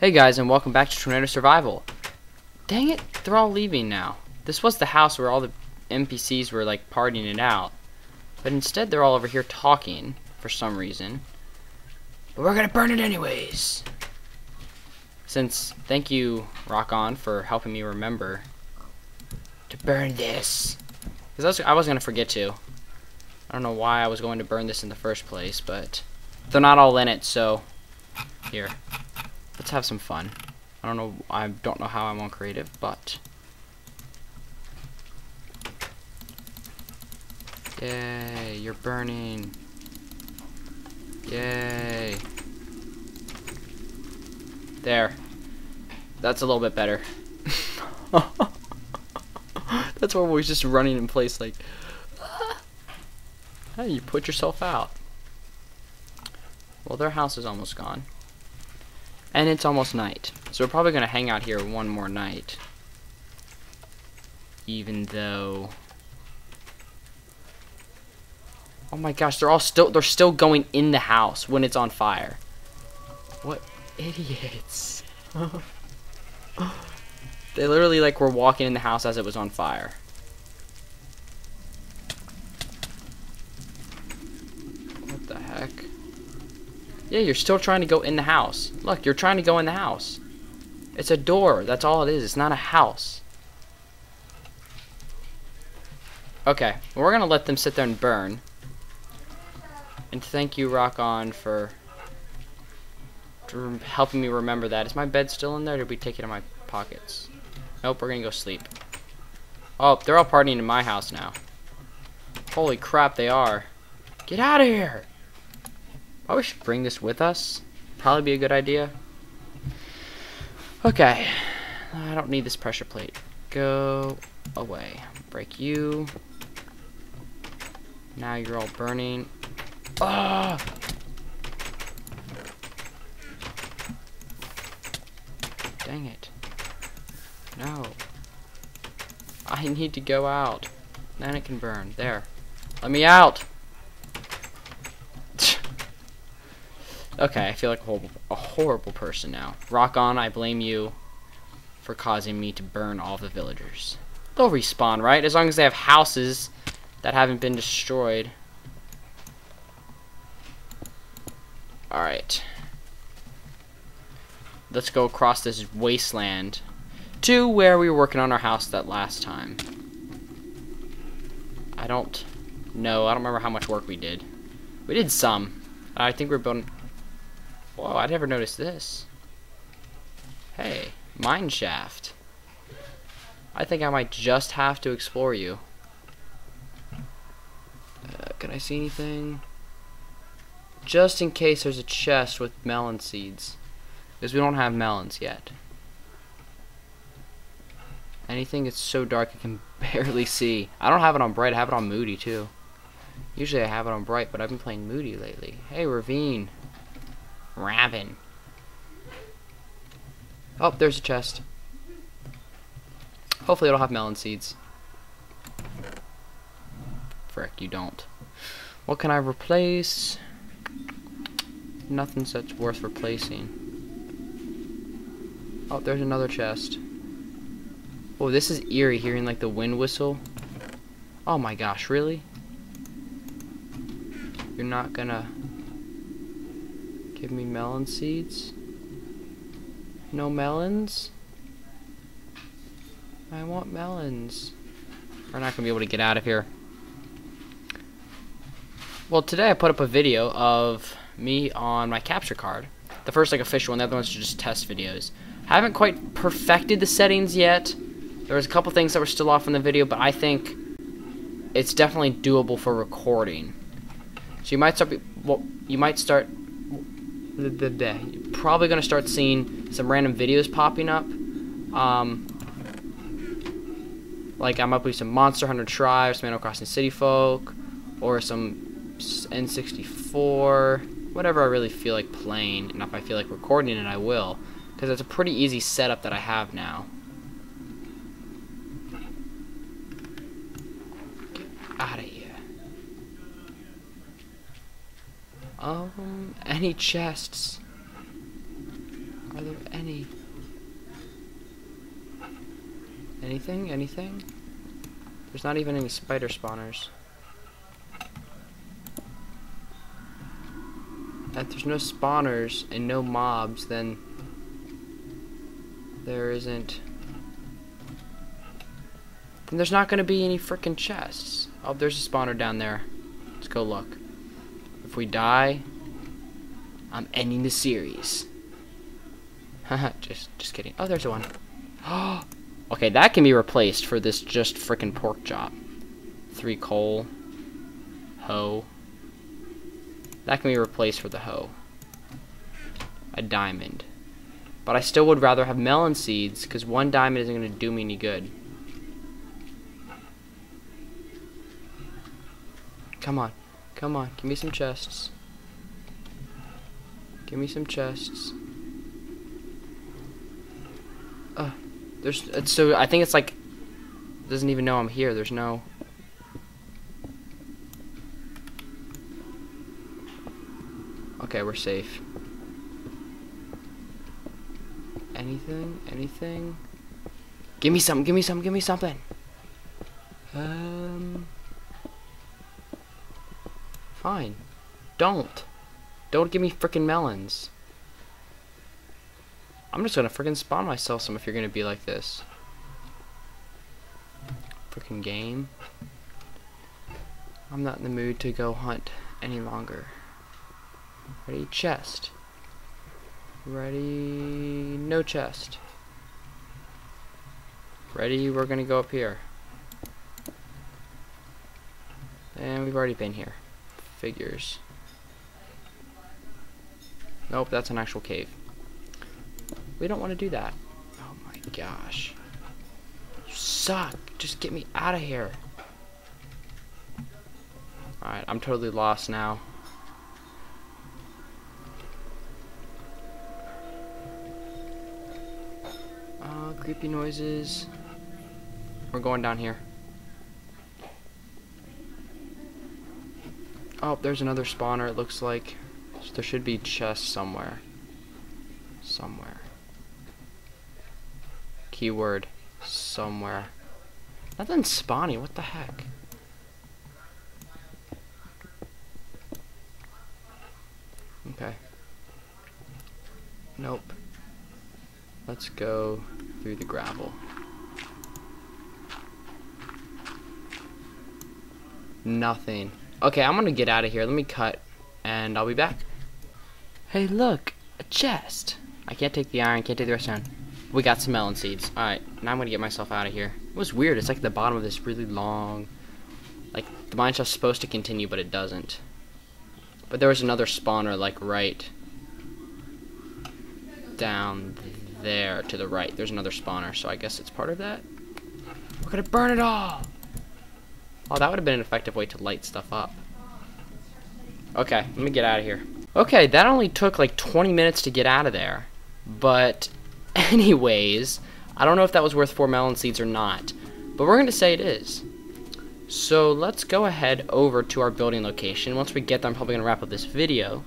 Hey guys, and welcome back to Tornado Survival. Dang it, they're all leaving now. This was the house where all the NPCs were like partying it out, but instead they're all over here talking for some reason. But we're gonna burn it anyways. Since, thank you, Rock On, for helping me remember to burn this, because I was gonna forget to. I don't know why I was going to burn this in the first place, but they're not all in it, so here. Let's have some fun. I don't know how I'm on creative, but yay, you're burning. Yay. There. That's a little bit better. That's why we're always just running in place like how do you put yourself out? Well, their house is almost gone. And it's almost night, so we're probably going to hang out here one more night, even though, oh my gosh, they're still going in the house when it's on fire. What idiots. They literally like were walking in the house as it was on fire. What the heck? Yeah, you're still trying to go in the house. Look, you're trying to go in the house. It's a door. That's all it is. It's not a house. Okay, well, we're going to let them sit there and burn. And thank you, Rock On, for helping me remember that. Is my bed still in there, or did we take it in my pockets? Nope, we're going to go sleep. Oh, they're all partying in my house now. Holy crap, they are. Get out of here! Oh, we should bring this with us. Probably be a good idea. Okay. I don't need this pressure plate. Go away. Break you. Now you're all burning. Ah! Dang it. No. I need to go out. Then it can burn. There. Let me out! Okay, I feel like a horrible person now. Rock On, I blame you for causing me to burn all the villagers. They'll respawn, right? As long as they have houses that haven't been destroyed. Alright. Let's go across this wasteland to where we were working on our house that last time. I don't know. I don't remember how much work we did. We did some. I think we're building... Whoa, I never noticed this. Hey, mine shaft. I think I might just have to explore you. Can I see anything? Just in case there's a chest with melon seeds. Because we don't have melons yet. Anything that's so dark you can barely see. I don't have it on bright, I have it on moody too. Usually I have it on bright, but I've been playing moody lately. Hey, ravine. Raven. Oh, there's a chest. Hopefully it'll have melon seeds. Frick, you don't. What can I replace? Nothing that's worth replacing. Oh, there's another chest. Oh, this is eerie, hearing like the wind whistle. Oh my gosh, really? You're not gonna... give me melon seeds. No melons. I want melons. We're not gonna be able to get out of here. Well, today I put up a video of me on my capture card. The first like official one, the other one's just test videos. I haven't quite perfected the settings yet. There was a couple things that were still off in the video, but I think it's definitely doable for recording. So you might start. Well, you might start. You're probably going to start seeing some random videos popping up. Like, I might be some Monster Hunter Tri, or some Animal Crossing City Folk, or some N64, whatever I really feel like playing, and if I feel like recording it, I will. Because it's a pretty easy setup that I have now. Get out of here. Any chests? Are there Anything? There's not even any spider spawners. If there's no spawners and no mobs, then there isn't. Then there's not going to be any frickin' chests. Oh, there's a spawner down there. Let's go look. If we die, I'm ending the series. Haha, just kidding. Oh, there's one. Oh, okay, that can be replaced for this just frickin' pork chop. 3 coal. Hoe. That can be replaced for the hoe. A diamond. But I still would rather have melon seeds, because 1 diamond isn't going to do me any good. Come on. Come on. Give me some chests. Give me some chests. So I think it's like, doesn't even know I'm here. There's no. Okay, we're safe. Anything? Give me something. Fine. Don't give me frickin' melons. I'm just gonna frickin' spawn myself some if you're gonna be like this. Frickin' game. I'm not in the mood to go hunt any longer. Ready, chest. Ready, no chest. Ready, we're gonna go up here. And we've already been here. Figures. Nope, that's an actual cave. We don't want to do that. Oh my gosh. You suck. Just get me out of here. Alright, I'm totally lost now. Creepy noises. We're going down here. Oh, there's another spawner, it looks like. So there should be chests somewhere. Keyword. Somewhere. Nothing's spawning, what the heck? Okay. Nope. Let's go through the gravel. Nothing. Okay, I'm gonna get out of here. Let me cut, and I'll be back. Hey, look! A chest! I can't take the iron, can't take the rest down. We got some melon seeds. Alright, now I'm gonna get myself out of here. It was weird, it's like the bottom of this really long... Like, the mine shaft's supposed to continue, but it doesn't. But there was another spawner, like, right... down there, to the right. There's another spawner, so I guess it's part of that. We're gonna burn it all! Oh, that would have been an effective way to light stuff up. Okay, let me get out of here. Okay, that only took like 20 minutes to get out of there. But anyways, I don't know if that was worth 4 melon seeds or not, but we're going to say it is. So let's go ahead over to our building location. Once we get there, I'm probably going to wrap up this video.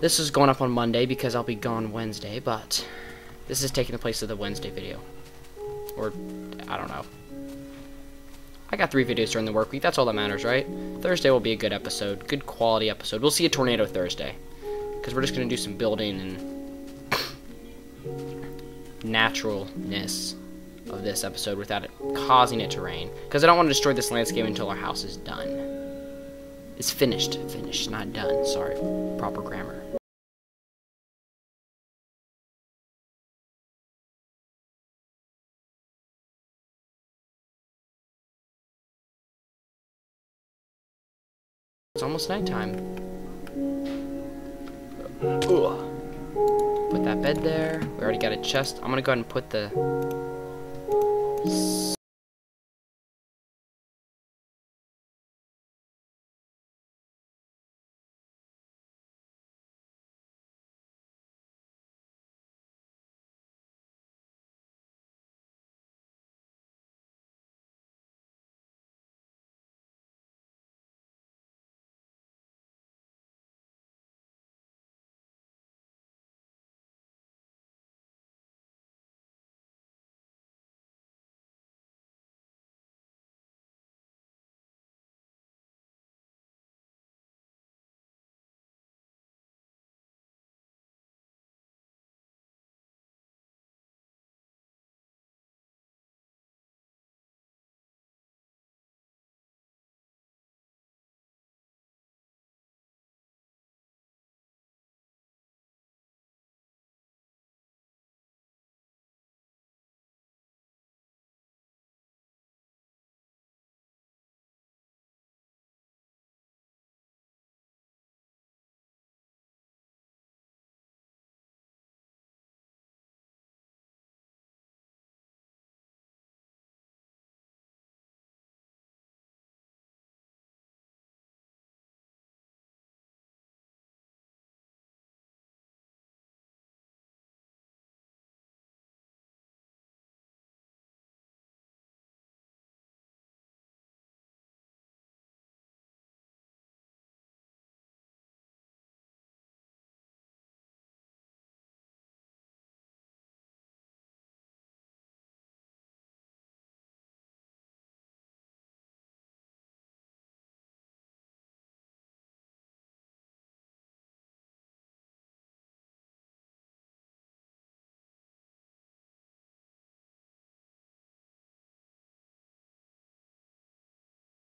This is going up on Monday because I'll be gone Wednesday, but this is taking the place of the Wednesday video. Or, I don't know. I got 3 videos during the work week, that's all that matters, right? Thursday will be a good episode, good quality episode. We'll see a tornado Thursday, because we're just going to do some building and naturalness of this episode without it causing it to rain, because I don't want to destroy this landscape until our house is done. It's finished, not done, sorry, proper grammar. It's almost nighttime. Put that bed there. We already got a chest. I'm gonna go ahead and put the